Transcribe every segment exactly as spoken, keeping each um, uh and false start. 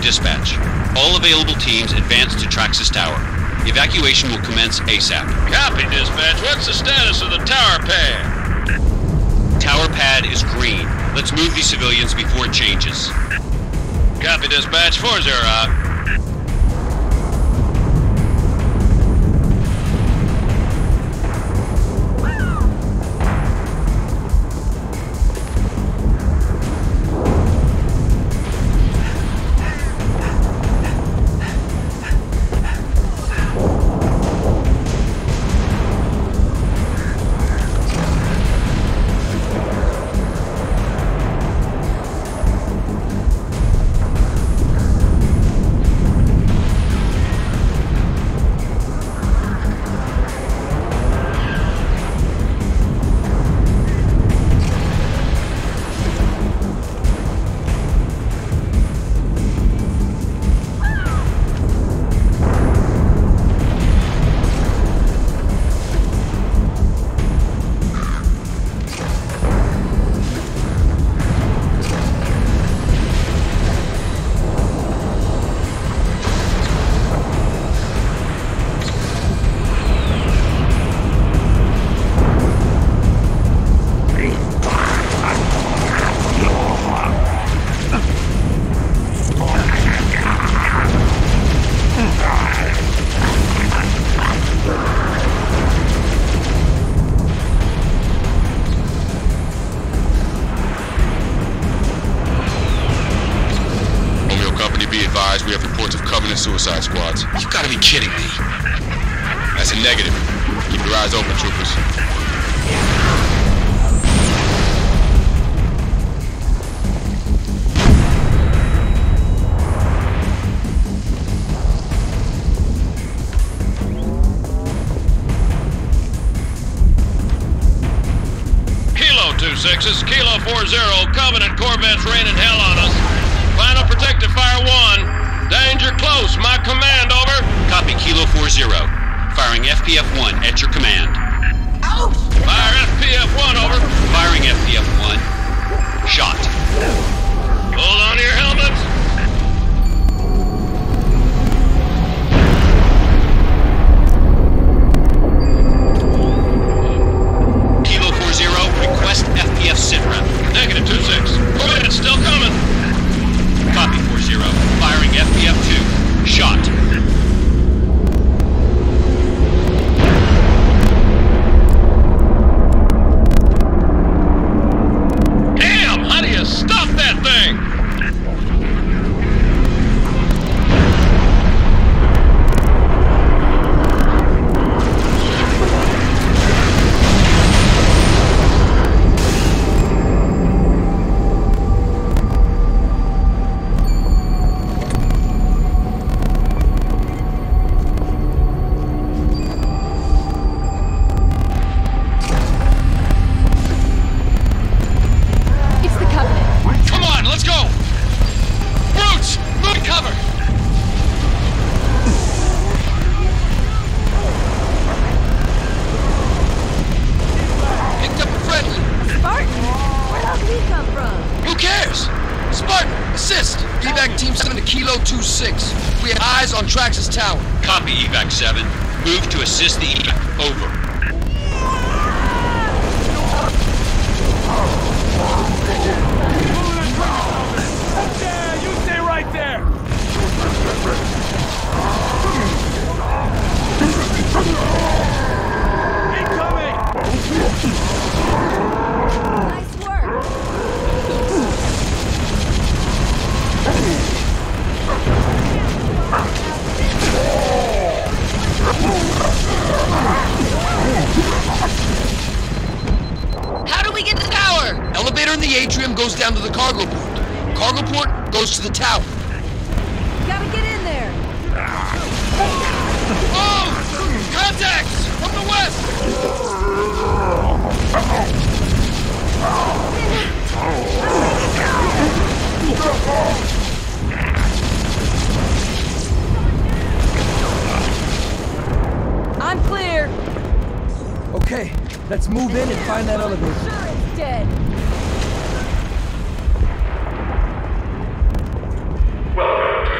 dispatch. All available teams advance to Traxxas Tower. Evacuation will commence ASAP. Copy, dispatch. What's the status of the tower pad? Tower pad is green. Let's move these civilians before it changes. Copy, dispatch. four zero out. We have reports of Covenant suicide squads. You've got to be kidding me. That's a negative. Keep your eyes open, troopers. Kilo two sixes, Kilo four zero, Covenant Corvettes raining hell on us. Final protective fire one. Danger close, my command, over. Copy, Kilo four zero. Firing F P F one at your command. Ouch! Fire F P F one, over. Firing F P F one. Shot. Hold on to your helmets. Kilo four zero, request F P F sit-rep. Negative two six. Corvette, it's still coming. Copy, four zero. Firing F P F two. Shot. Traxxas Tower. Copy, Evac seven. Move to assist the Evac. Over. Yeah, you stay right there! Incoming! Nice work! How do we get to the tower? Elevator in the atrium goes down to the cargo port. Cargo port goes to the tower. You gotta get in there. Oh! Contacts! From the west! I'm clear! Okay, let's move in and find that elevator. Sure it's dead! Welcome to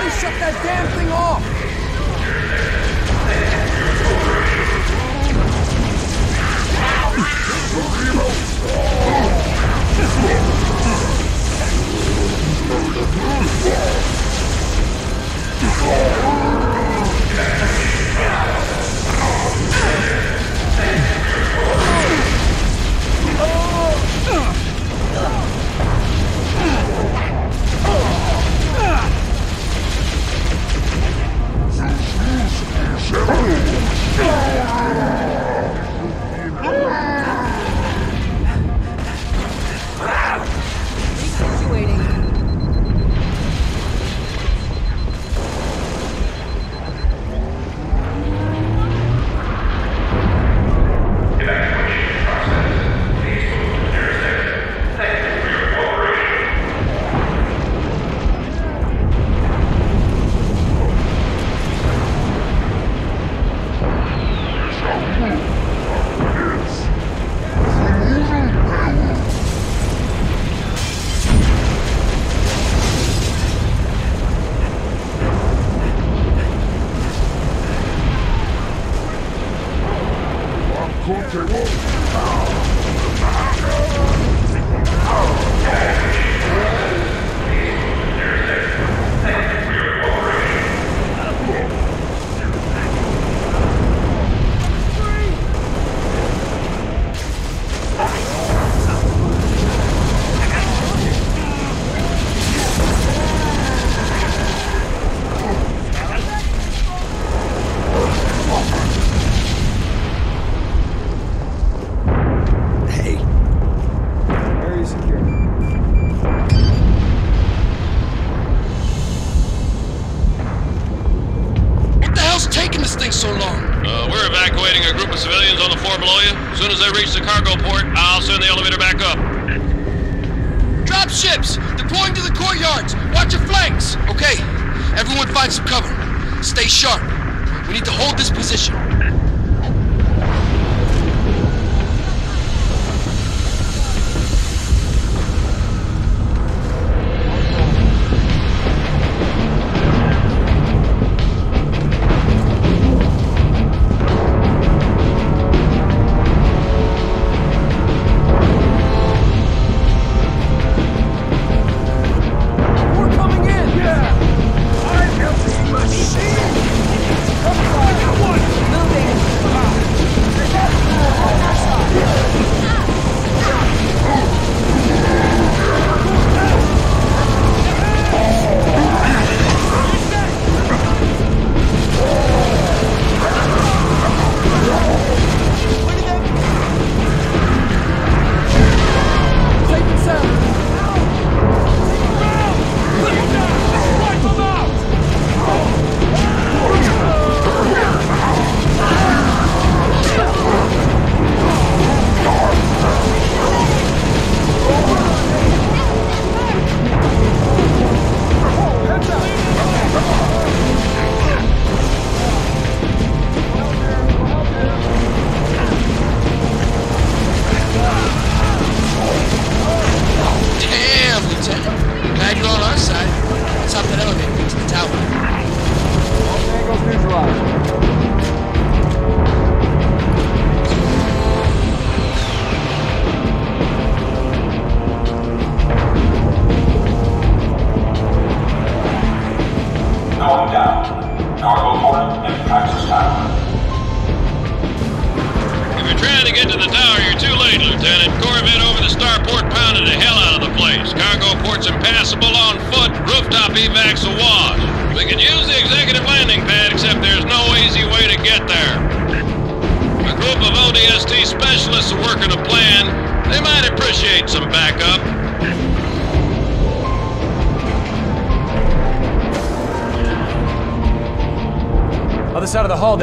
Somebody shut that damn thing off!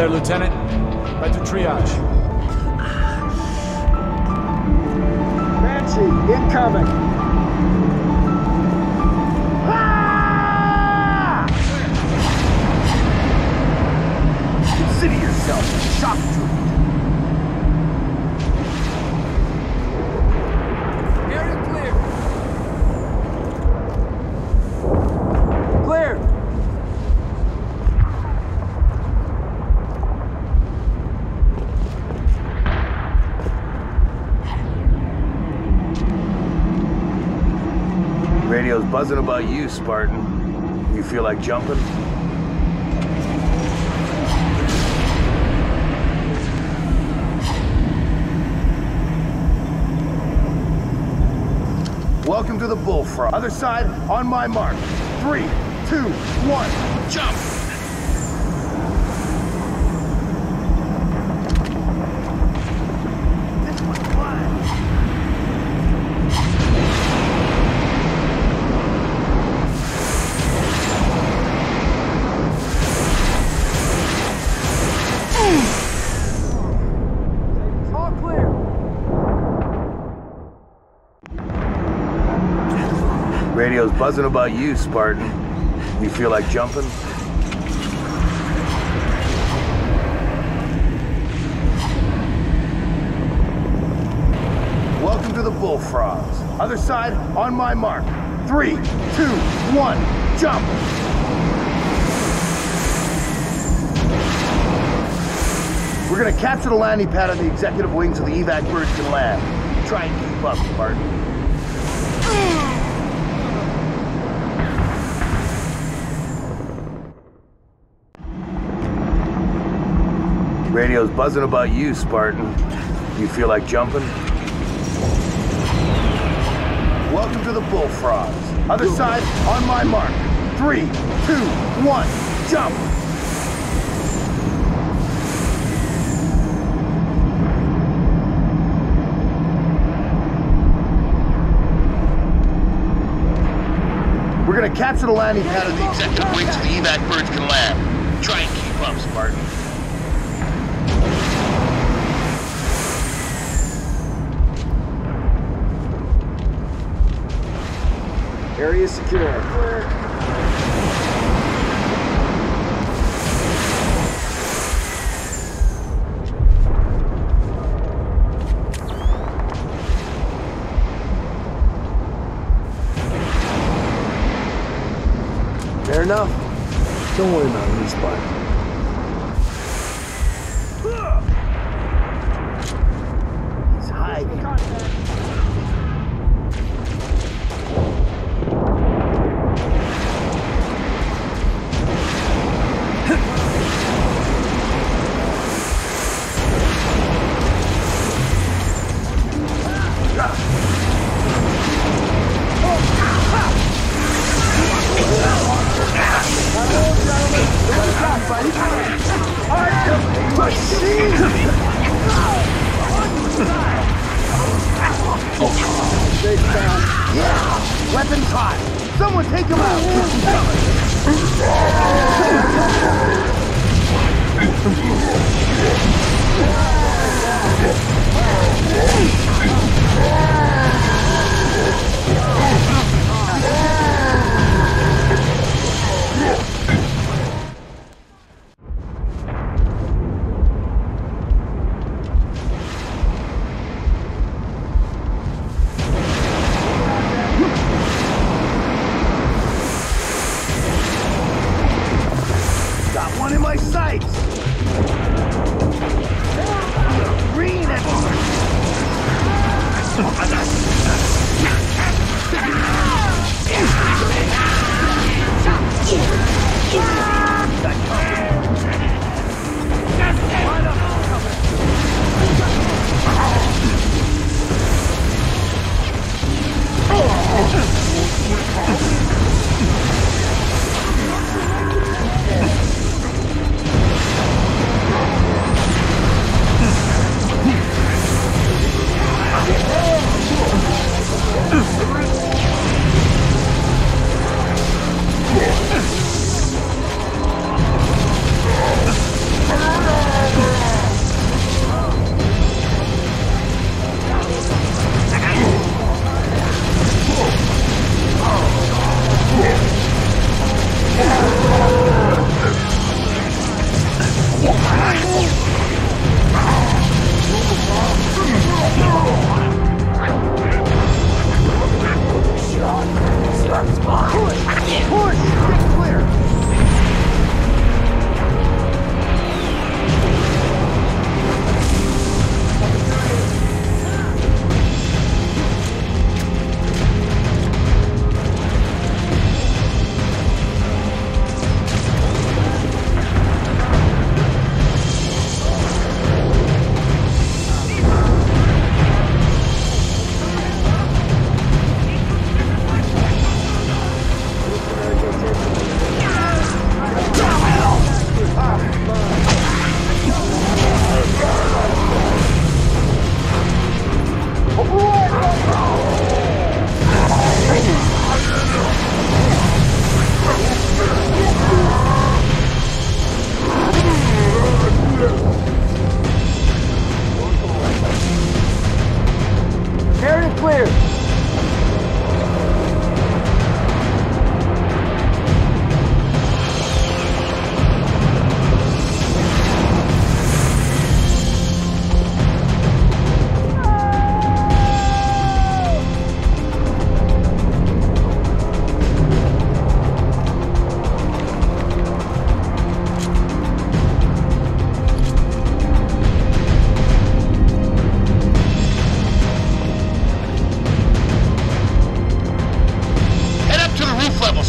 Lieutenant, right to triage. Banshee, incoming. Ah! Consider yourself shock treatment. Area clear. Clear. Radio's buzzing about you, Spartan. You feel like jumping? Welcome to the bullfrog. Other side, on my mark. Three, two, one, jump! Radio's buzzing about you, Spartan. You feel like jumping? Welcome to the bullfrogs. Other side, on my mark. Three, two, one, jump! We're gonna capture the landing pad on the executive wing so the evac birds can land. Try and keep up, Spartan. Radio's buzzing about you, Spartan. You feel like jumping? Welcome to the bullfrogs. Other side, on my mark. Three, two, one, jump! We're gonna capture the landing pad of the executive wing so the evac birds can land. Try and keep up, Spartan. Area secure. Fair enough. Don't worry about me, Spartan. Green and orange.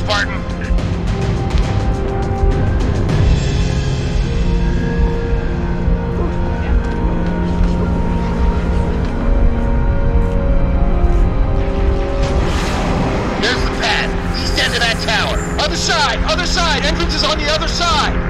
Spartan. There's the pad. East end of that tower. Other side! Other side! Entrance is on the other side!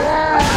Yeah.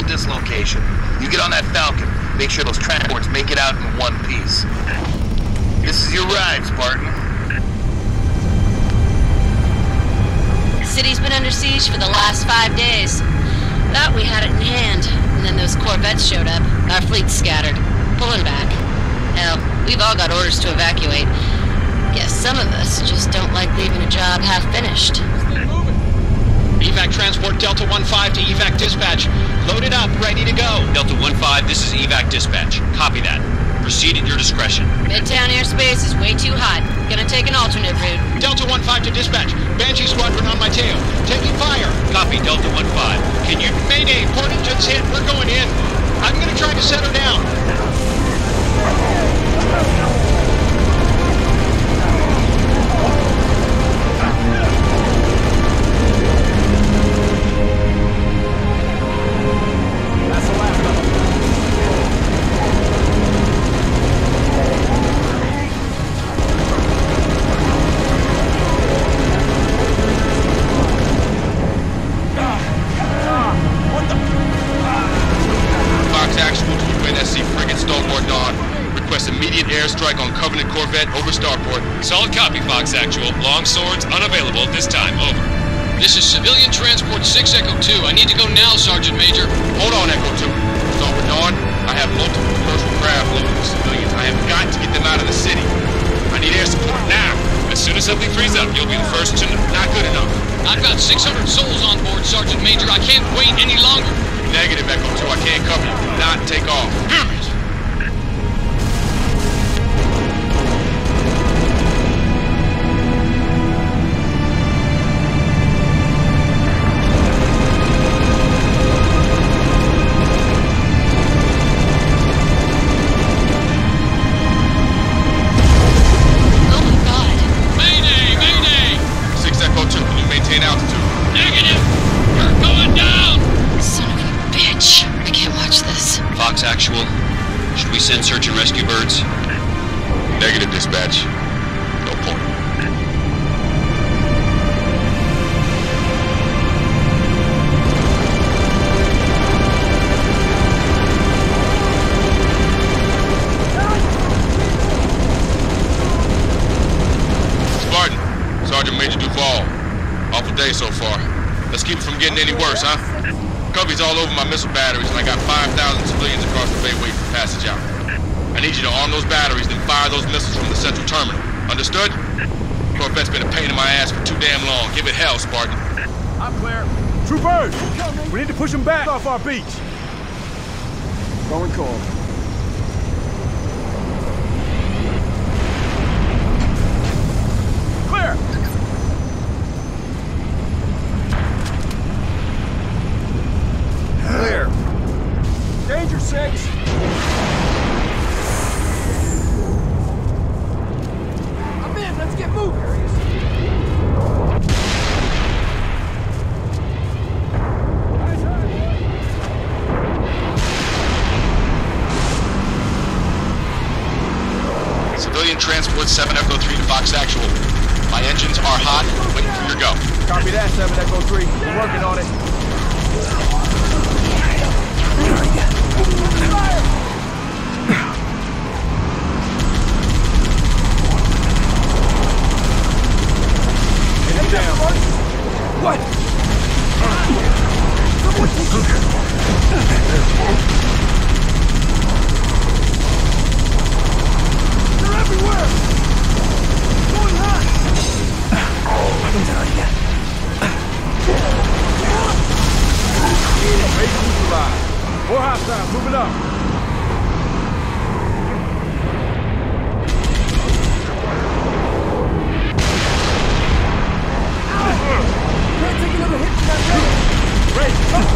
hull dislocation. You get on that Falcon. Make sure those transports make it out in one piece. This is your ride, Spartan. The city's been under siege for the last five days. Thought we had it in hand, and then those Corvettes showed up. Our fleet's scattered, pulling back. Hell, we've all got orders to evacuate. Guess some of us just don't like leaving a job half-finished. Evac transport Delta fifteen to Evac Dispatch. Loaded up, ready to go. Delta fifteen, this is Evac Dispatch. Copy that. Proceed at your discretion. Midtown airspace is way too hot. Gonna take an alternate route. Delta fifteen to Dispatch. Banshee squadron on my tail. Taking fire. Copy, Delta fifteen. Can you... Mayday, port engine's hit. We're going in. I'm gonna try to set her down. Over starport. Solid copy, Fox Actual. Long swords unavailable this time. Over. This is Civilian Transport six Echo Two. I need to go now, Sergeant Major. Hold on, Echo Two. It's over, Dawn. I have multiple commercial craft loaded with civilians. I have got to get them out of the city. I need air support now. As soon as something frees up, you'll be the first to know. Not good enough. I've got six hundred souls on board, Sergeant Major. I can't wait any longer. Negative, Echo Two. I can't cover you. Do not take off. Off our beach. Going cold. Clear. Clear. Danger six. I'm in. Let's get moving. Transport seven Echo three to Fox Actual. My engines are hot. Wait for your go. Copy that, seven Echo three. We're working on it. Get him down. What? Someone everywhere! Going high! I'm down again. Ready to survive. More hostile, moving up. Can't take another hit from that gun. Ready, come!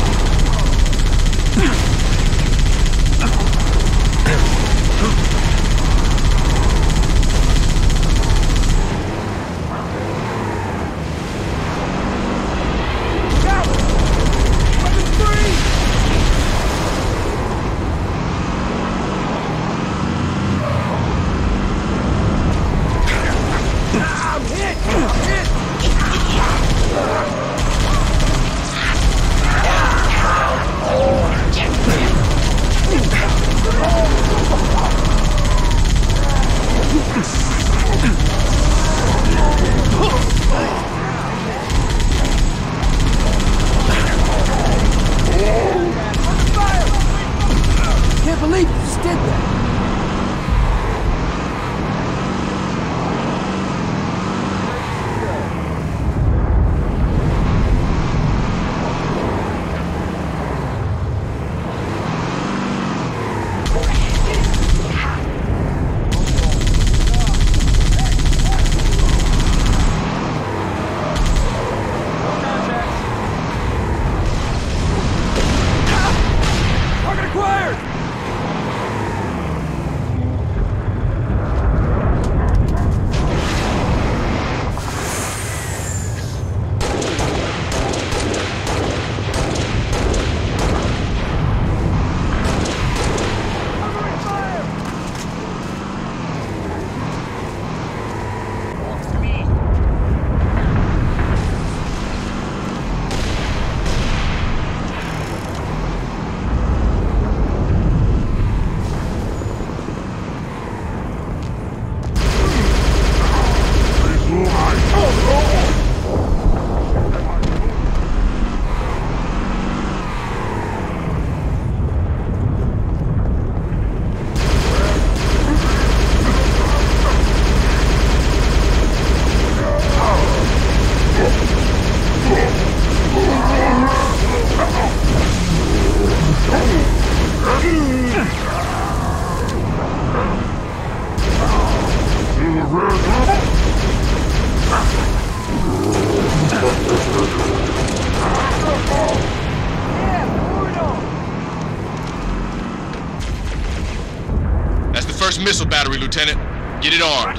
missile battery, Lieutenant. Get it armed.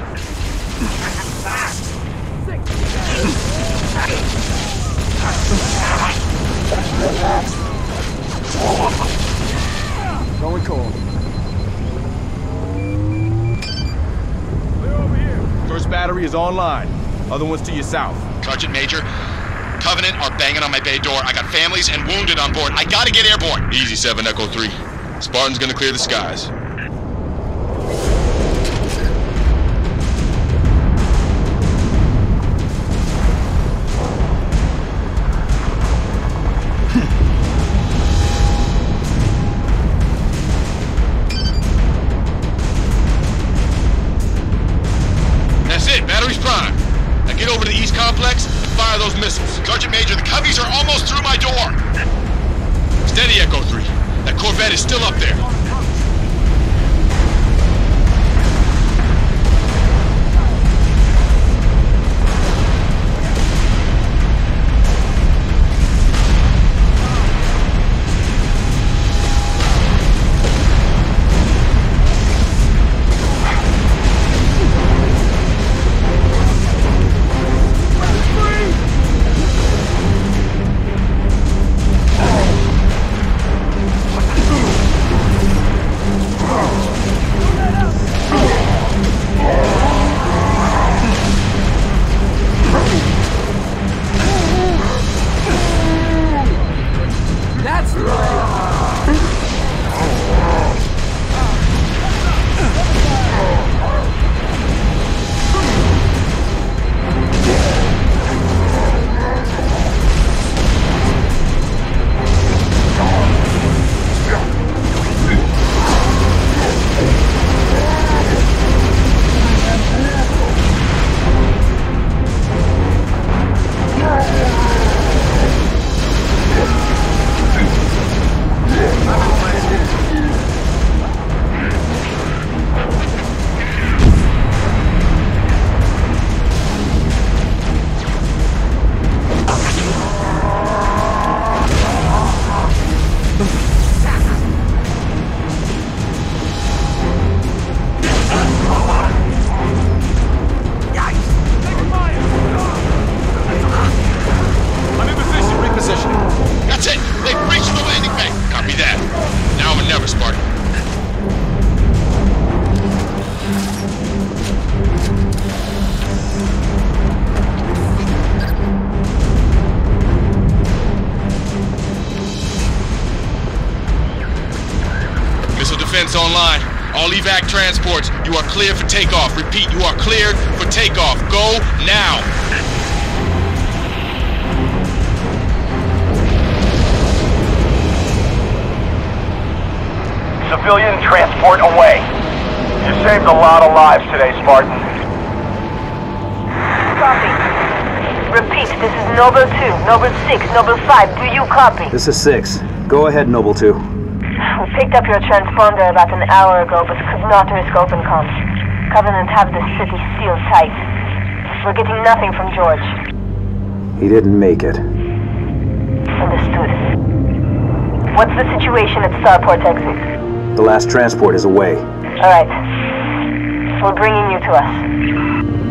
Going cold. Clear over here. First battery is online. Other one's to your south. Sergeant Major, Covenant are banging on my bay door. I got families and wounded on board. I gotta get airborne. Easy, seven Echo three. Spartan's gonna clear the skies. Sergeant Major, the Coveys are almost through my door! Steady, Echo three. That Corvette is still up there. Online. All evac transports, you are cleared for takeoff. Repeat, you are cleared for takeoff. Go now. Civilian transport away. You saved a lot of lives today, Spartan. Copy. Repeat, this is Noble two, Noble six, Noble five. Do you copy? This is six. Go ahead, Noble two. We picked up your transponder about an hour ago, but could not risk open comms. Covenant have the city sealed tight. We're getting nothing from George. He didn't make it. Understood. What's the situation at Starport exit? The last transport is away. All right. We're bringing you to us.